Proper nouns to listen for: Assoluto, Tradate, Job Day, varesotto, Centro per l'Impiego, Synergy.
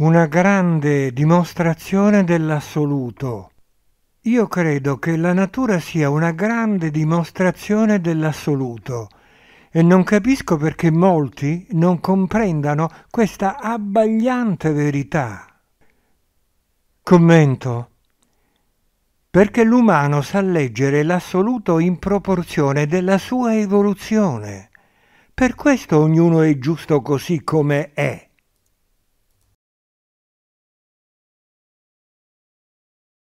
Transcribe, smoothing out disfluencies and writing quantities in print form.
una grande dimostrazione dell'assoluto. Io credo che la natura sia una grande dimostrazione dell'assoluto e non capisco perché molti non comprendano questa abbagliante verità. Commento. Perché l'umano sa leggere l'assoluto in proporzione della sua evoluzione. Per questo ognuno è giusto così come è.